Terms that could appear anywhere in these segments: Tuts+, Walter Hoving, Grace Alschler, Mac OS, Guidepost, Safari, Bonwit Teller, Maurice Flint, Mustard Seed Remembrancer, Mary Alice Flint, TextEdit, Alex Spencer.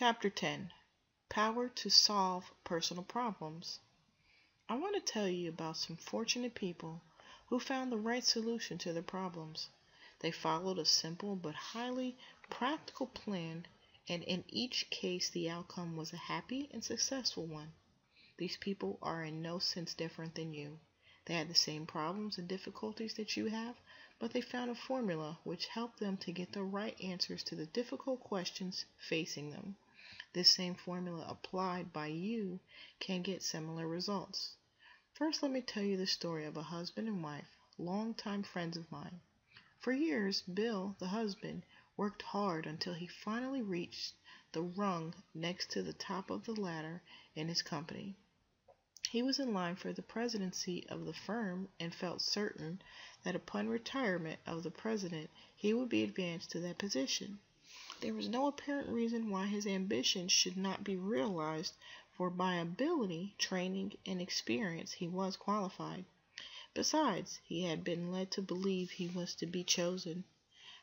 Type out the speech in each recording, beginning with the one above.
Chapter 10, Power to Solve Personal Problems. I want to tell you about some fortunate people who found the right solution to their problems. They followed a simple but highly practical plan, and in each case the outcome was a happy and successful one. These people are in no sense different than you. They had the same problems and difficulties that you have, but they found a formula which helped them to get the right answers to the difficult questions facing them. This same formula applied by you can get similar results. First, let me tell you the story of a husband and wife, longtime friends of mine. For years, Bill, the husband, worked hard until he finally reached the rung next to the top of the ladder in his company. He was in line for the presidency of the firm and felt certain that upon retirement of the president, he would be advanced to that position. There was no apparent reason why his ambitions should not be realized, for by ability, training, and experience, he was qualified. Besides, he had been led to believe he was to be chosen.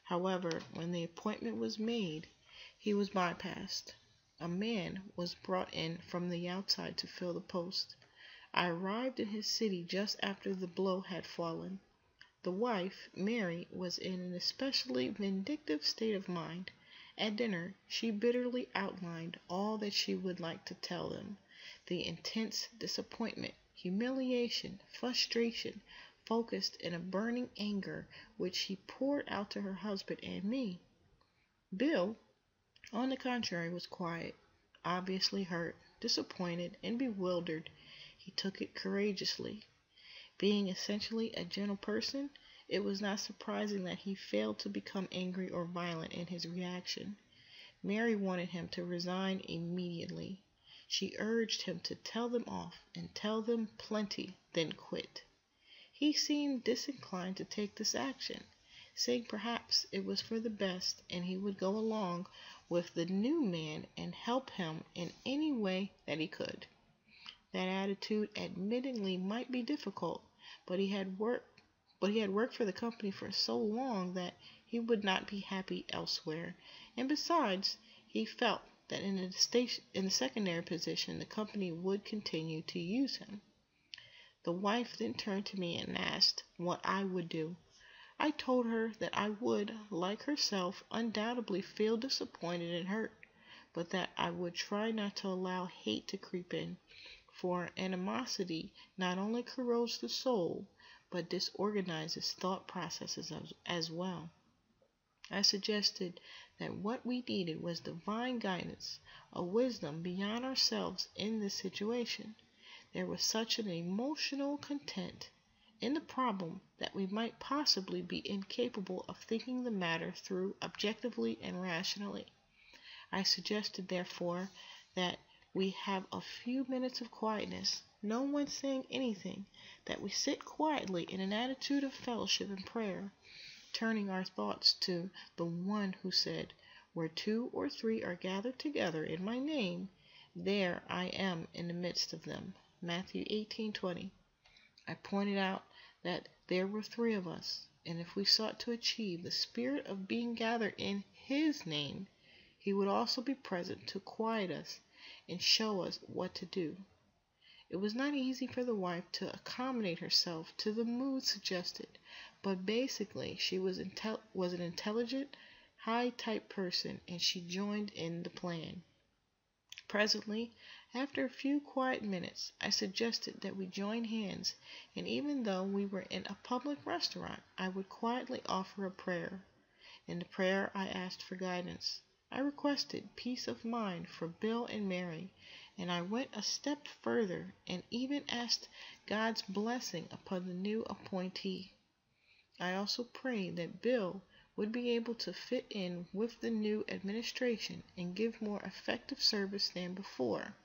However, when the appointment was made, he was bypassed. A man was brought in from the outside to fill the post. I arrived in his city just after the blow had fallen. The wife, Mary, was in an especially vindictive state of mind. At dinner, she bitterly outlined all that she would like to tell them. The intense disappointment, humiliation, frustration, focused in a burning anger which she poured out to her husband and me. Bill, on the contrary, was quiet, obviously hurt, disappointed, and bewildered. He took it courageously. Being essentially a gentle person, it was not surprising that he failed to become angry or violent in his reaction. Mary wanted him to resign immediately. She urged him to tell them off, and tell them plenty, then quit. He seemed disinclined to take this action, saying perhaps it was for the best and he would go along with the new man and help him in any way that he could. That attitude admittedly might be difficult, but he had worked for the company for so long that he would not be happy elsewhere, and besides, he felt that in the secondary position the company would continue to use him. The wife then turned to me and asked what I would do. I told her that I would, like herself, undoubtedly feel disappointed and hurt, but that I would try not to allow hate to creep in, for animosity not only corrodes the soul, but disorganizes thought processes as well. I suggested that what we needed was divine guidance, a wisdom beyond ourselves in this situation. There was such an emotional content in the problem that we might possibly be incapable of thinking the matter through objectively and rationally. I suggested, therefore, that we have a few minutes of quietness, no one saying anything, that we sit quietly in an attitude of fellowship and prayer, turning our thoughts to the one who said, "Where two or three are gathered together in my name, there I am in the midst of them." Matthew 18:20. I pointed out that there were three of us, and if we sought to achieve the spirit of being gathered in his name, he would also be present to quiet us and show us what to do. It was not easy for the wife to accommodate herself to the mood suggested, but basically she was an intelligent, high-type person, and she joined in the plan. Presently, after a few quiet minutes, I suggested that we join hands, and even though we were in a public restaurant, I would quietly offer a prayer. In the prayer, I asked for guidance. I requested peace of mind for Bill and Mary, and I went a step further and even asked God's blessing upon the new appointee. I also prayed that Bill would be able to fit in with the new administration and give more effective service than before.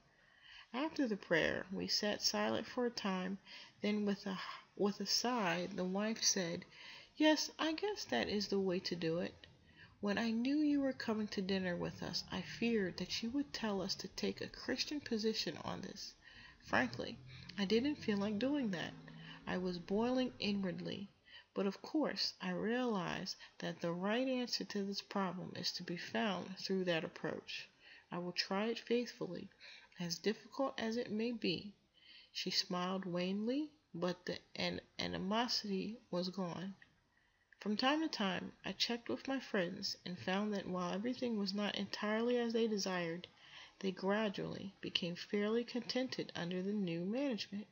After the prayer, we sat silent for a time, then with a sigh, the wife said, "Yes, I guess that is the way to do it. When I knew you were coming to dinner with us, I feared that you would tell us to take a Christian position on this. Frankly, I didn't feel like doing that. I was boiling inwardly. But of course, I realized that the right answer to this problem is to be found through that approach. I will try it faithfully, as difficult as it may be. She smiled wanly, but the animosity was gone. From time to time, I checked with my friends and found that while everything was not entirely as they desired, they gradually became fairly contented under the new management.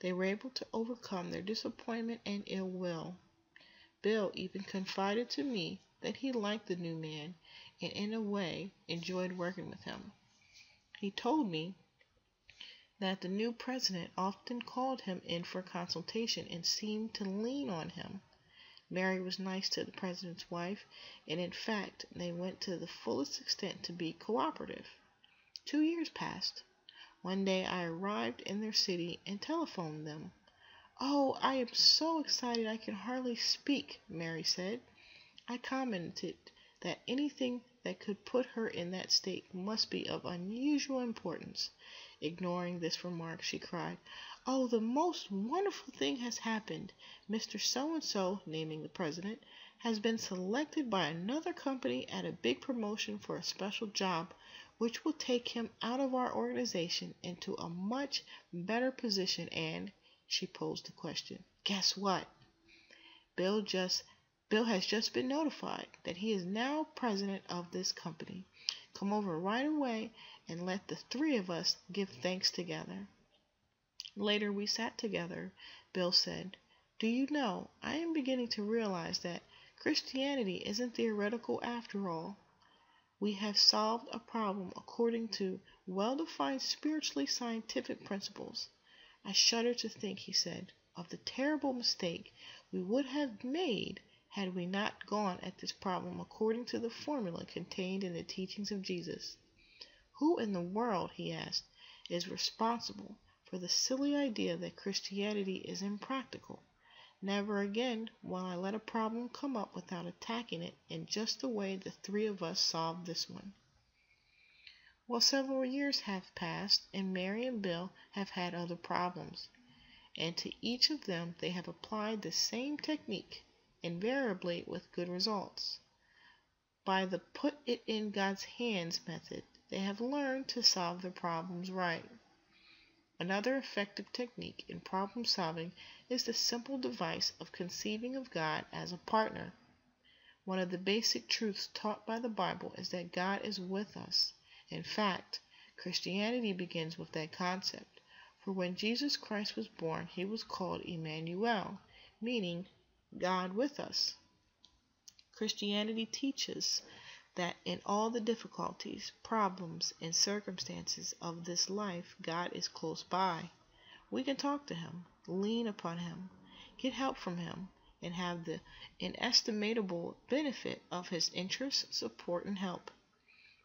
They were able to overcome their disappointment and ill will. Bill even confided to me that he liked the new man and, in a way, enjoyed working with him. He told me that the new president often called him in for consultation and seemed to lean on him. Mary was nice to the president's wife, and in fact, they went to the fullest extent to be cooperative. 2 years passed. One day I arrived in their city and telephoned them. "Oh, I am so excited I can hardly speak," Mary said. I commented that anything that could put her in that state must be of unusual importance. Ignoring this remark, she cried, "Oh, the most wonderful thing has happened. Mr. So-and-so," naming the president, "has been selected by another company at a big promotion for a special job, which will take him out of our organization into a much better position and," she posed the question, "guess what? Bill has just been notified that he is now president of this company. Come over right away and let the three of us give thanks together." Later we sat together. Bill said, "Do you know, I am beginning to realize that Christianity isn't theoretical after all. We have solved a problem according to well-defined spiritually scientific principles." "I shudder to think," he said, "of the terrible mistake we would have made had we not gone at this problem according to the formula contained in the teachings of Jesus. Who in the world," he asked, "is responsible for the silly idea that Christianity is impractical? Never again will I let a problem come up without attacking it in just the way the three of us solved this one." Well, several years have passed, and Mary and Bill have had other problems, and to each of them they have applied the same technique, invariably with good results. By the put it in God's hands method, they have learned to solve their problems right. Another effective technique in problem solving is the simple device of conceiving of God as a partner. One of the basic truths taught by the Bible is that God is with us. In fact, Christianity begins with that concept, for when Jesus Christ was born, he was called Emmanuel, meaning God with us. Christianity teaches that in all the difficulties, problems, and circumstances of this life, God is close by. We can talk to him, lean upon him, get help from him, and have the inestimable benefit of his interest, support, and help.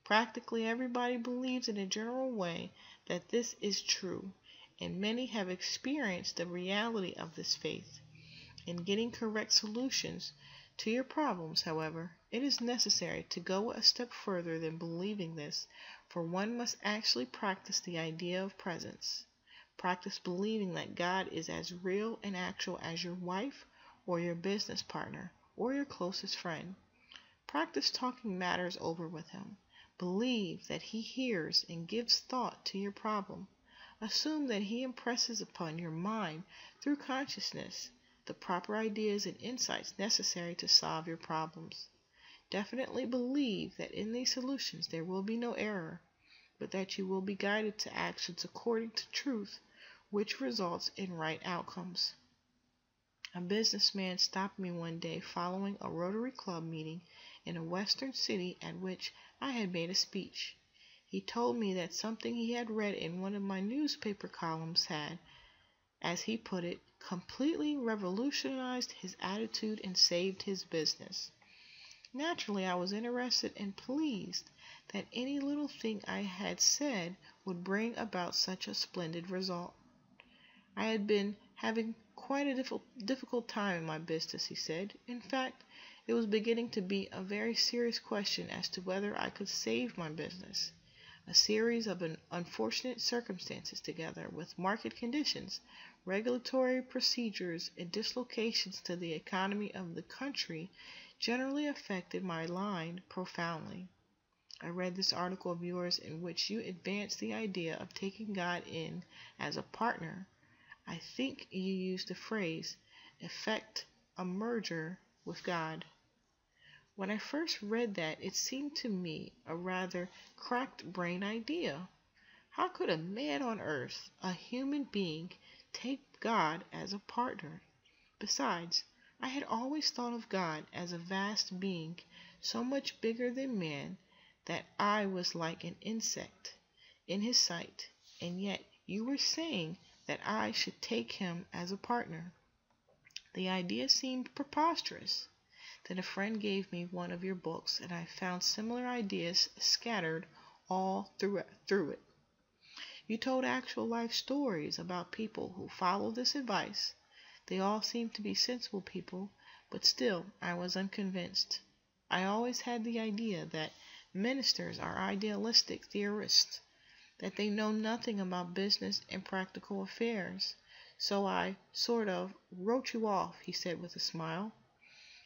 Practically everybody believes in a general way that this is true, and many have experienced the reality of this faith. In getting correct solutions to your problems, however, it is necessary to go a step further than believing this, for one must actually practice the idea of presence. Practice believing that God is as real and actual as your wife or your business partner or your closest friend. Practice talking matters over with him. Believe that he hears and gives thought to your problem. Assume that he impresses upon your mind through consciousness the proper ideas and insights necessary to solve your problems. Definitely believe that in these solutions there will be no error, but that you will be guided to actions according to truth, which results in right outcomes. A businessman stopped me one day following a Rotary Club meeting in a western city at which I had made a speech. He told me that something he had read in one of my newspaper columns had, as he put it, completely revolutionized his attitude and saved his business. Naturally, I was interested and pleased that any little thing I had said would bring about such a splendid result. "I had been having quite a difficult time in my business," he said. "In fact, it was beginning to be a very serious question as to whether I could save my business. A series of unfortunate circumstances, together with market conditions, regulatory procedures, and dislocations to the economy of the country, generally affected my line profoundly. I read this article of yours in which you advanced the idea of taking God in as a partner. I think you used the phrase, effect a merger with God. When I first read that, it seemed to me a rather cracked-brain idea. How could a man on earth, a human being, take God as a partner? Besides, I had always thought of God as a vast being, so much bigger than man, that I was like an insect in his sight, and yet you were saying that I should take him as a partner. The idea seemed preposterous. Then a friend gave me one of your books, and I found similar ideas scattered all through it. You told actual life stories about people who followed this advice. They all seemed to be sensible people, but still I was unconvinced. I always had the idea that ministers are idealistic theorists, that they know nothing about business and practical affairs. So I sort of wrote you off, he said with a smile.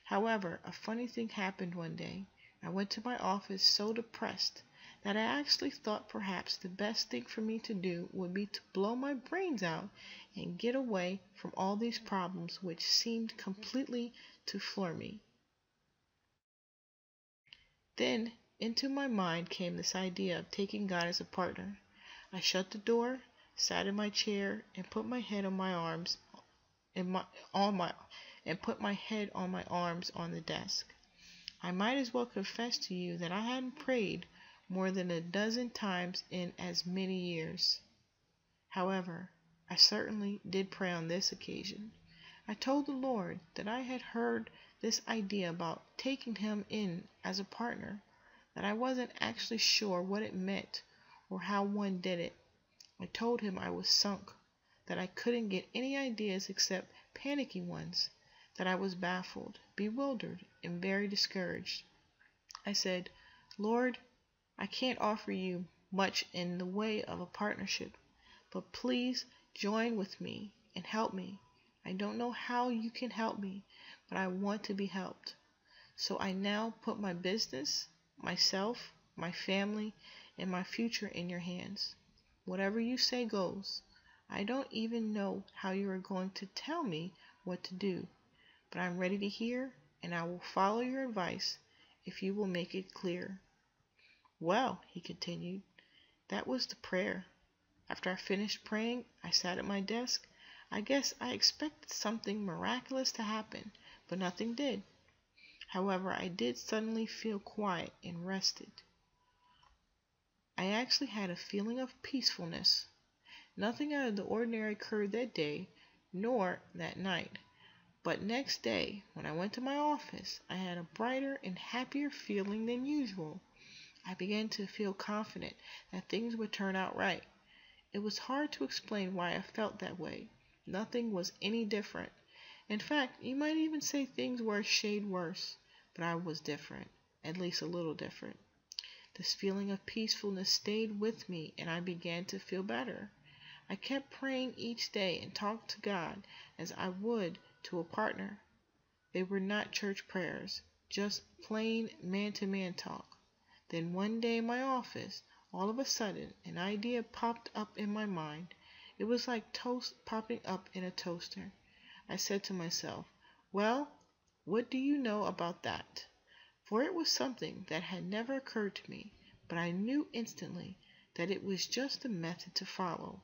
However, a funny thing happened one day. I went to my office so depressed that I actually thought perhaps the best thing for me to do would be to blow my brains out and get away from all these problems which seemed completely to floor me. Then into my mind came this idea of taking God as a partner. I shut the door, sat in my chair, and put my head on my arms on the desk. I might as well confess to you that I hadn't prayed more than a dozen times in as many years. However, I certainly did pray on this occasion. I told the Lord that I had heard this idea about taking him in as a partner, that I wasn't actually sure what it meant or how one did it. I told him I was sunk, that I couldn't get any ideas except panicky ones, that I was baffled, bewildered, and very discouraged. I said, Lord, I can't offer you much in the way of a partnership, but please join with me and help me. I don't know how you can help me, but I want to be helped. So I now put my business, myself, my family, and my future in your hands. Whatever you say goes. I don't even know how you are going to tell me what to do, but I'm ready to hear, and I will follow your advice if you will make it clear. Well, he continued, that was the prayer. After I finished praying, I sat at my desk. I guess I expected something miraculous to happen, but nothing did. However, I did suddenly feel quiet and rested. I actually had a feeling of peacefulness. Nothing out of the ordinary occurred that day, nor that night. But next day, when I went to my office, I had a brighter and happier feeling than usual. I began to feel confident that things would turn out right. It was hard to explain why I felt that way. Nothing was any different. In fact, you might even say things were a shade worse, but I was different, at least a little different. This feeling of peacefulness stayed with me, and I began to feel better. I kept praying each day and talked to God as I would to a partner. They were not church prayers, just plain man-to-man talk. Then one day in my office, all of a sudden, an idea popped up in my mind. It was like toast popping up in a toaster. I said to myself, well, what do you know about that? For it was something that had never occurred to me, but I knew instantly that it was just the method to follow.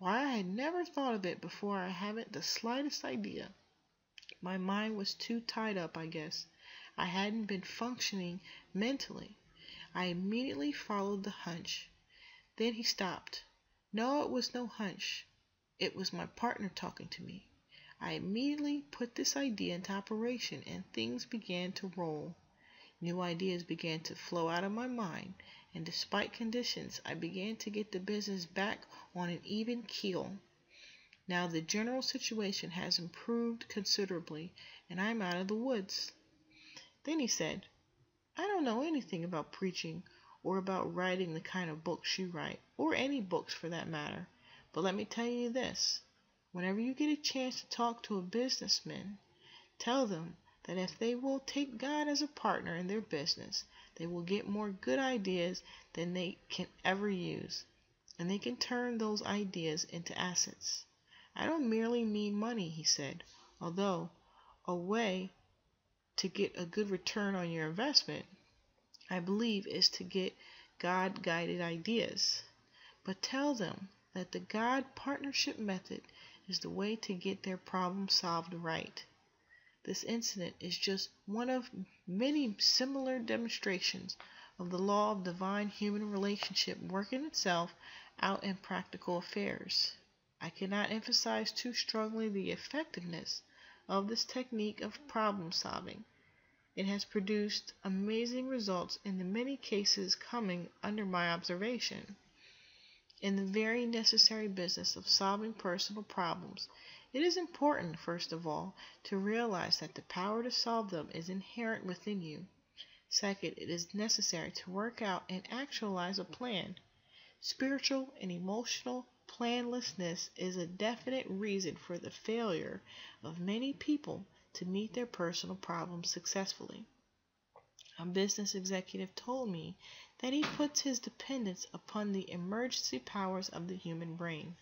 Why I had never thought of it before, I haven't the slightest idea. My mind was too tied up, I guess. I hadn't been functioning mentally. I immediately followed the hunch. Then he stopped. No, it was no hunch. It was my partner talking to me. I immediately put this idea into operation, and things began to roll. New ideas began to flow out of my mind, and despite conditions, I began to get the business back on an even keel. Now the general situation has improved considerably, and I'm out of the woods. Then he said, I don't know anything about preaching or about writing the kind of books you write, or any books for that matter, but let me tell you this. Whenever you get a chance to talk to a businessman, tell them that if they will take God as a partner in their business, they will get more good ideas than they can ever use, and they can turn those ideas into assets. I don't merely mean money, he said, although a way to get a good return on your investment, I believe, is to get God-guided ideas. But tell them that the God partnership method is the way to get their problem solved right. This incident is just one of many similar demonstrations of the law of divine human relationship working itself out in practical affairs. I cannot emphasize too strongly the effectiveness of this technique of problem solving. It has produced amazing results in the many cases coming under my observation. In the very necessary business of solving personal problems, it is important, first of all, to realize that the power to solve them is inherent within you. Second, it is necessary to work out and actualize a plan. Spiritual and emotional planlessness is a definite reason for the failure of many people to meet their personal problems successfully. A business executive told me that he puts his dependence upon the emergency powers of the human brain.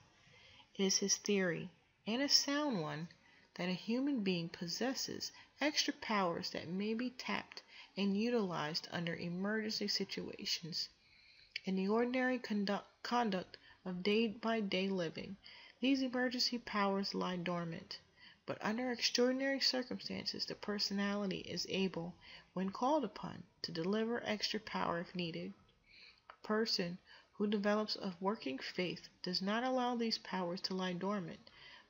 It is his theory, and a sound one, that a human being possesses extra powers that may be tapped and utilized under emergency situations. In the ordinary conduct of day-by-day living, these emergency powers lie dormant. But under extraordinary circumstances, the personality is able, when called upon, to deliver extra power if needed. A person who develops a working faith does not allow these powers to lie dormant,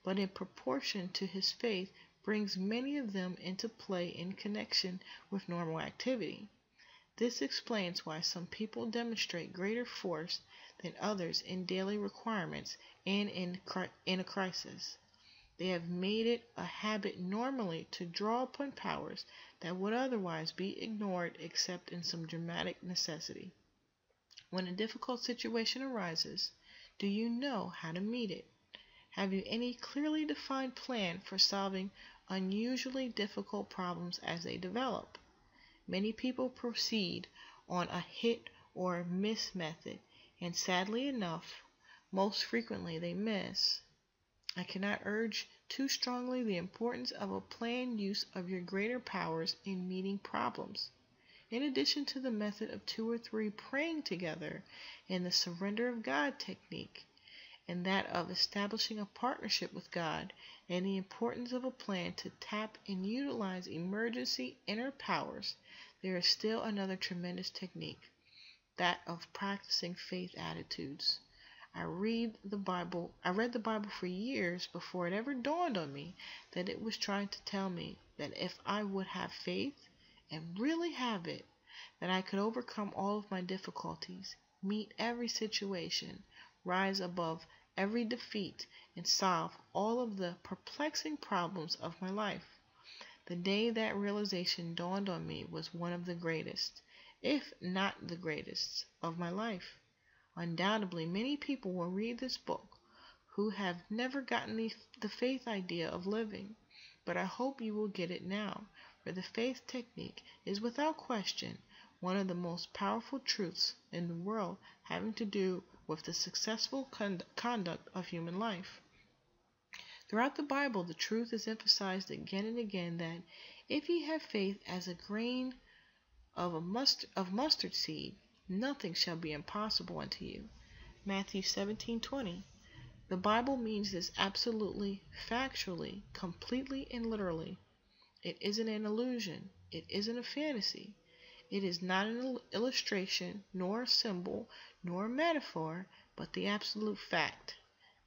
but in proportion to his faith brings many of them into play in connection with normal activity. This explains why some people demonstrate greater force than others in daily requirements and in a crisis. They have made it a habit normally to draw upon powers that would otherwise be ignored except in some dramatic necessity. When a difficult situation arises, do you know how to meet it? Have you any clearly defined plan for solving unusually difficult problems as they develop? Many people proceed on a hit or miss method, and sadly enough, most frequently they miss. I cannot urge too strongly the importance of a planned use of your greater powers in meeting problems. In addition to the method of 2 or 3 praying together and the surrender of God technique, and that of establishing a partnership with God, and the importance of a plan to tap and utilize emergency inner powers, there is still another tremendous technique, that of practicing faith attitudes. I read the Bible for years before it ever dawned on me that it was trying to tell me that if I would have faith, and really have it, that I could overcome all of my difficulties, meet every situation, rise above every defeat, and solve all of the perplexing problems of my life. The day that realization dawned on me was one of the greatest, if not the greatest, of my life. Undoubtedly, many people will read this book who have never gotten the faith idea of living, but I hope you will get it now, for the faith technique is without question one of the most powerful truths in the world having to do with the successful conduct of human life. Throughout the Bible, the truth is emphasized again and again that if ye have faith as a grain of mustard seed, nothing shall be impossible unto you. Matthew 17:20. The Bible means this absolutely, factually, completely, and literally. It isn't an illusion. It isn't a fantasy. It is not an illustration, nor a symbol, nor a metaphor, but the absolute fact.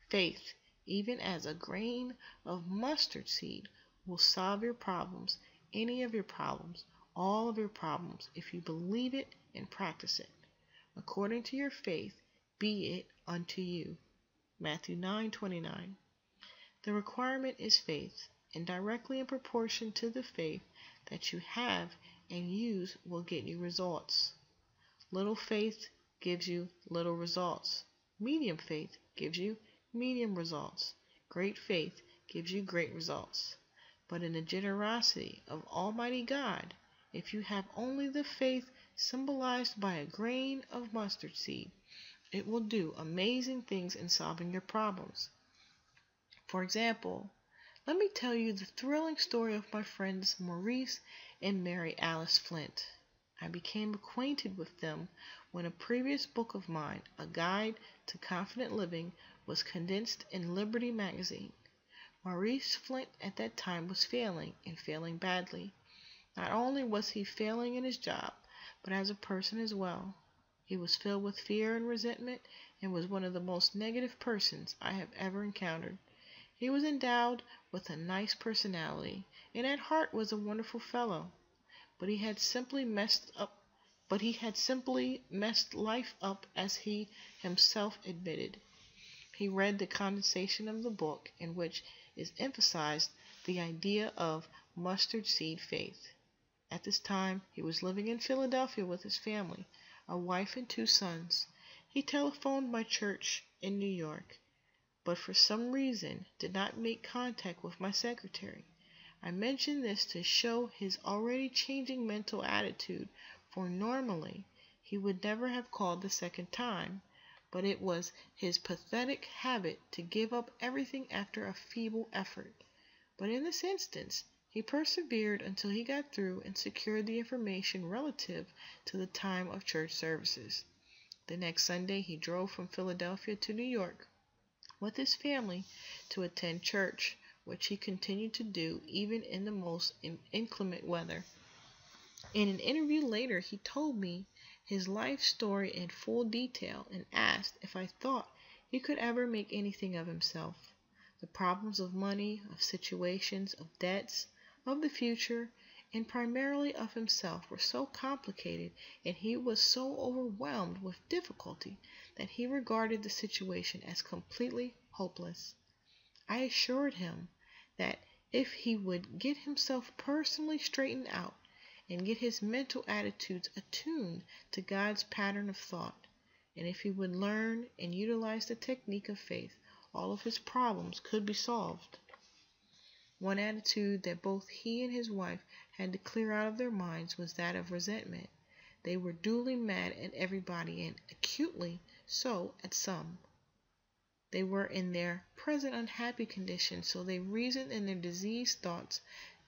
Faith, even as a grain of mustard seed, will solve your problems, any of your problems, all of your problems, if you believe it and practice it. According to your faith, be it unto you. Matthew 9:29. The requirement is faith, and directly in proportion to the faith that you have and use will get you results. Little faith gives you little results. Medium faith gives you medium results. Great faith gives you great results. but in the generosity of Almighty God, if you have only the faith symbolized by a grain of mustard seed, it will do amazing things in solving your problems. For example, let me tell you the thrilling story of my friends Maurice and Mary Alice Flint. I became acquainted with them when a previous book of mine, A Guide to Confident Living, was condensed in Liberty magazine. Maurice Flint at that time was failing, and failing badly. Not only was he failing in his job, but as a person as well. He was filled with fear and resentment and was one of the most negative persons I have ever encountered. He was endowed with a nice personality and at heart was a wonderful fellow, but he had simply messed life up, as he himself admitted. He read the condensation of the book, in which is emphasized the idea of mustard seed faith. At this time, he was living in Philadelphia with his family, a wife and two sons. He telephoned my church in New York, but for some reason did not make contact with my secretary. I mention this to show his already changing mental attitude, for normally he would never have called the second time, but it was his pathetic habit to give up everything after a feeble effort. But in this instance, he persevered until he got through and secured the information relative to the time of church services. The next Sunday, he drove from Philadelphia to New York with his family to attend church, which he continued to do even in the most inclement weather. In an interview later, he told me his life story in full detail and asked if I thought he could ever make anything of himself. The problems of money, of situations, of debts, of the future, and primarily of himself, were so complicated, and he was so overwhelmed with difficulty, that he regarded the situation as completely hopeless. I assured him that if he would get himself personally straightened out and get his mental attitudes attuned to God's pattern of thought, and if he would learn and utilize the technique of faith, all of his problems could be solved. One attitude that both he and his wife had to clear out of their minds was that of resentment. They were duly mad at everybody, and acutely so at some. They were in their present unhappy condition, so they reasoned in their diseased thoughts,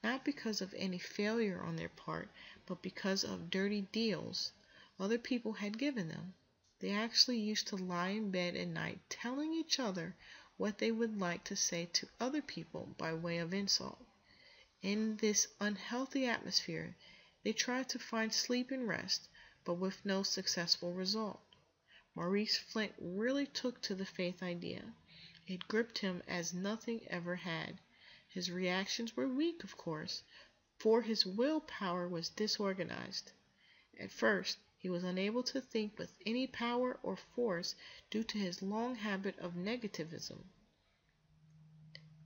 not because of any failure on their part, but because of dirty deals other people had given them. They actually used to lie in bed at night telling each other what they would like to say to other people by way of insult. In this unhealthy atmosphere, they tried to find sleep and rest, but with no successful result. Maurice Flint really took to the faith idea. It gripped him as nothing ever had. His reactions were weak, of course, for his willpower was disorganized. At first, he was unable to think with any power or force due to his long habit of negativism.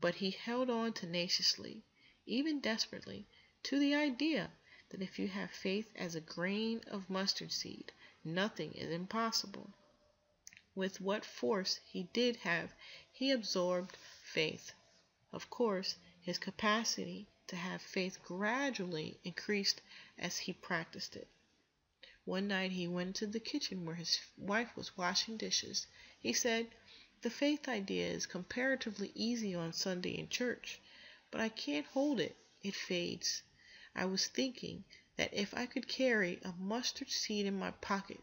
But he held on tenaciously, even desperately, to the idea that if you have faith as a grain of mustard seed, nothing is impossible. With what force he did have, he absorbed faith. Of course, his capacity to have faith gradually increased as he practiced it. One night he went to the kitchen where his wife was washing dishes. He said, "The faith idea is comparatively easy on Sunday in church, but I can't hold it. It fades. I was thinking that if I could carry a mustard seed in my pocket,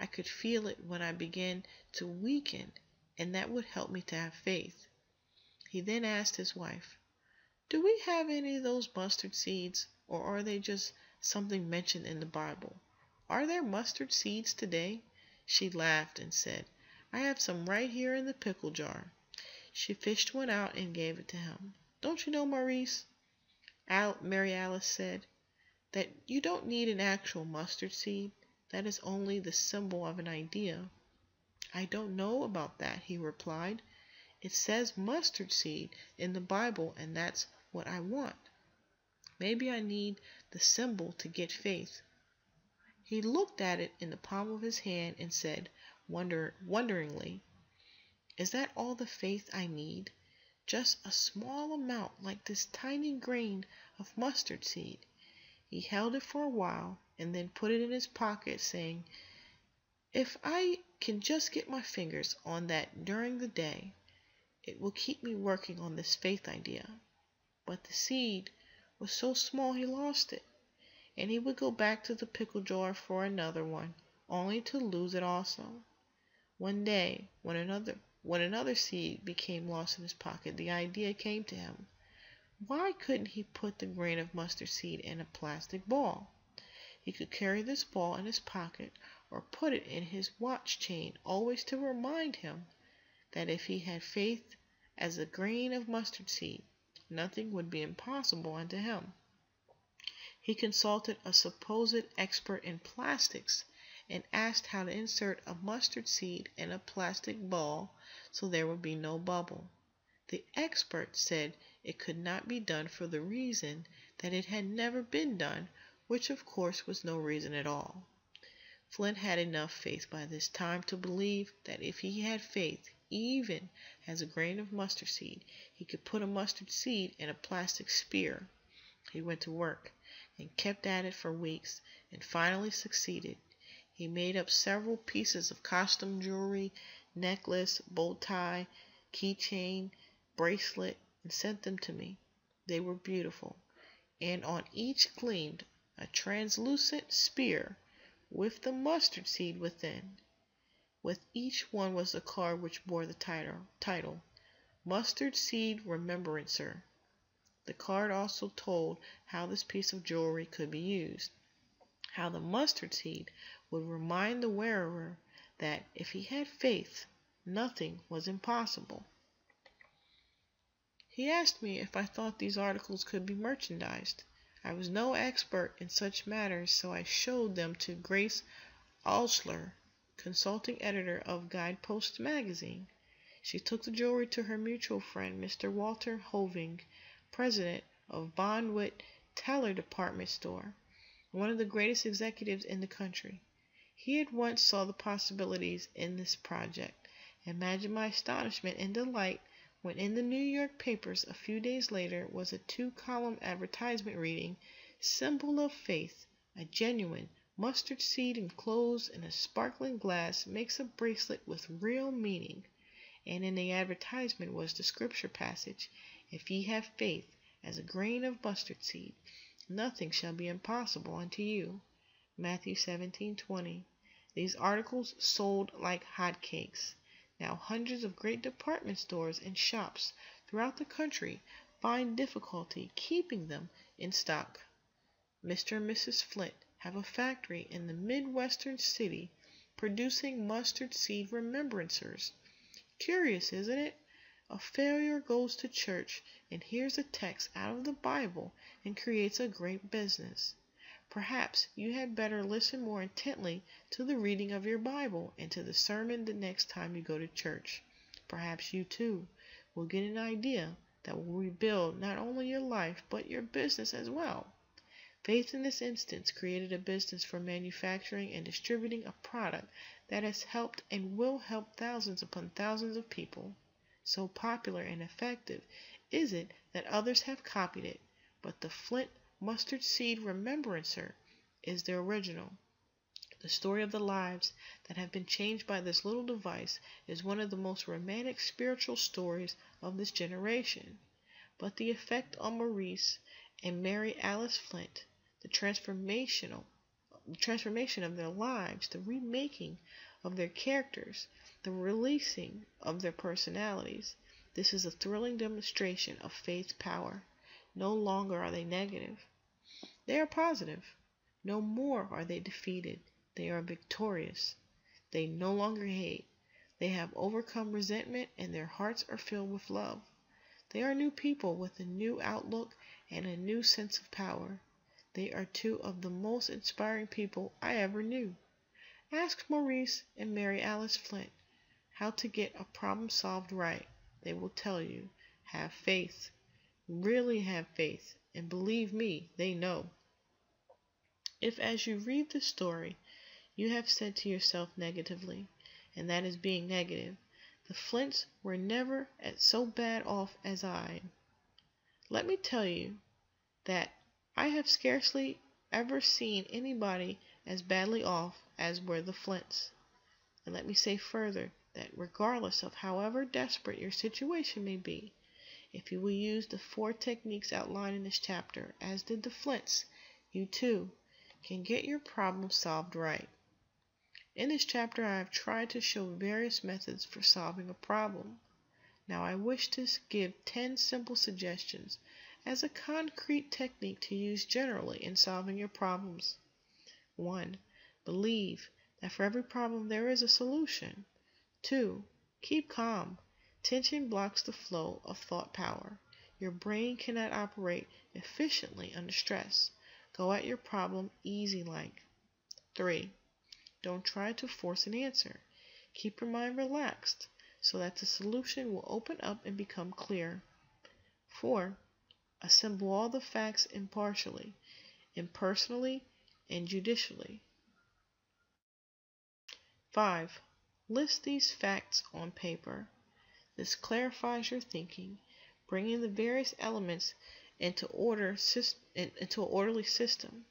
I could feel it when I began to weaken, and that would help me to have faith." He then asked his wife, "Do we have any of those mustard seeds, or are they just something mentioned in the Bible? Are there mustard seeds today?" She laughed and said, "I have some right here in the pickle jar." She fished one out and gave it to him. "Don't you know, Maurice," Mary Alice said, "that you don't need an actual mustard seed? That is only the symbol of an idea." "I don't know about that," he replied. "It says mustard seed in the Bible, and that's what I want. Maybe I need the symbol to get faith." He looked at it in the palm of his hand and said, wonderingly, "Is that all the faith I need? just a small amount like this tiny grain of mustard seed. He held it for a while and then put it in his pocket, saying, "If I can just get my fingers on that during the day, it will keep me working on this faith idea." But the seed was so small he lost it, and he would go back to the pickle jar for another one, only to lose it also. One day, when another seed became lost in his pocket, the idea came to him. Why couldn't he put the grain of mustard seed in a plastic ball? He could carry this ball in his pocket or put it in his watch chain, always to remind him that if he had faith as a grain of mustard seed, nothing would be impossible unto him. He consulted a supposed expert in plastics and asked how to insert a mustard seed in a plastic ball so there would be no bubble. The expert said it could not be done for the reason that it had never been done, which of course was no reason at all. Flint had enough faith by this time to believe that if he had faith, even as a grain of mustard seed, he could put a mustard seed in a plastic spear. He went to work and kept at it for weeks and finally succeeded. He made up several pieces of costume jewelry, necklace, bow tie, keychain, bracelet, and sent them to me. They were beautiful, and on each gleamed a translucent spear with the mustard seed within. With each one was a card which bore the title Mustard Seed Remembrancer. The card also told how this piece of jewelry could be used, how the mustard seed would remind the wearer that if he had faith, nothing was impossible. He asked me if I thought these articles could be merchandised. I was no expert in such matters, so I showed them to Grace Alschler, consulting editor of Guidepost magazine. She took the jewelry to her mutual friend, Mr. Walter Hoving, president of Bonwit Teller department store, one of the greatest executives in the country. He at once saw the possibilities in this project. Imagine my astonishment and delight when in the New York papers a few days later was a 2-column advertisement reading, "Symbol of Faith, a genuine mustard seed enclosed in a sparkling glass makes a bracelet with real meaning." And in the advertisement was the scripture passage, "If ye have faith as a grain of mustard seed, nothing shall be impossible unto you." Matthew 17:20. These articles sold like hotcakes. Now hundreds of great department stores and shops throughout the country find difficulty keeping them in stock. Mr. and Mrs. Flint have a factory in the Midwestern city producing mustard seed remembrancers. Curious, isn't it? A failure goes to church and hears a text out of the Bible and creates a great business. Perhaps you had better listen more intently to the reading of your Bible and to the sermon the next time you go to church. Perhaps you too will get an idea that will rebuild not only your life but your business as well. Faith in this instance created a business for manufacturing and distributing a product that has helped and will help thousands upon thousands of people. So popular and effective is it that others have copied it, but the Flint Mustard Seed Remembrancer is the original. The story of the lives that have been changed by this little device is one of the most romantic spiritual stories of this generation. But the effect on Maurice and Mary Alice Flint, the transformation of their lives, the remaking of their characters, the releasing of their personalities, this is a thrilling demonstration of faith's power. No longer are they negative. They are positive. No more are they defeated. They are victorious. They no longer hate. They have overcome resentment and their hearts are filled with love. They are new people with a new outlook and a new sense of power. They are two of the most inspiring people I ever knew. Ask Maurice and Mary Alice Flint how to get a problem solved right. They will tell you, have faith. Really have faith, and believe me, they know. If as you read this story, you have said to yourself negatively, and that is being negative, The Flints were never so bad off as I. Let me tell you that I have scarcely ever seen anybody as badly off as were the Flints. And let me say further that regardless of however desperate your situation may be, if you will use the 4 techniques outlined in this chapter, as did the Flints, you too can get your problem solved right. In this chapter, I have tried to show various methods for solving a problem. Now I wish to give 10 simple suggestions as a concrete technique to use generally in solving your problems. 1. Believe that for every problem there is a solution. 2. Keep calm. Tension blocks the flow of thought power. Your brain cannot operate efficiently under stress. Go at your problem easy-like. 3. Don't try to force an answer. Keep your mind relaxed so that the solution will open up and become clear. 4. Assemble all the facts impartially, impersonally, and judicially. 5. List these facts on paper. This clarifies your thinking, bringing the various elements into an orderly system.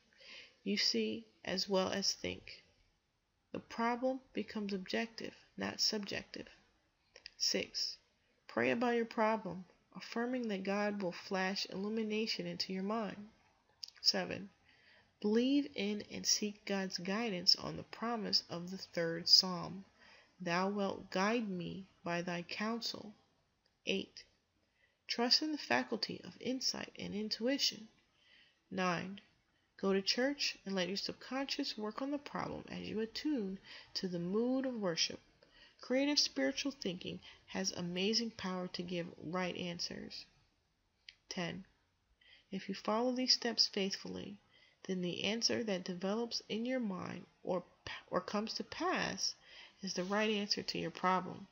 You see as well as think. The problem becomes objective, not subjective. 6. Pray about your problem, affirming that God will flash illumination into your mind. 7. Believe in and seek God's guidance on the promise of the 3rd Psalm. Thou wilt guide me by thy counsel. 8. Trust in the faculty of insight and intuition. 9. Go to church and let your subconscious work on the problem as you attune to the mood of worship. Creative spiritual thinking has amazing power to give right answers. 10. If you follow these steps faithfully, then the answer that develops in your mind or comes to pass is the right answer to your problem.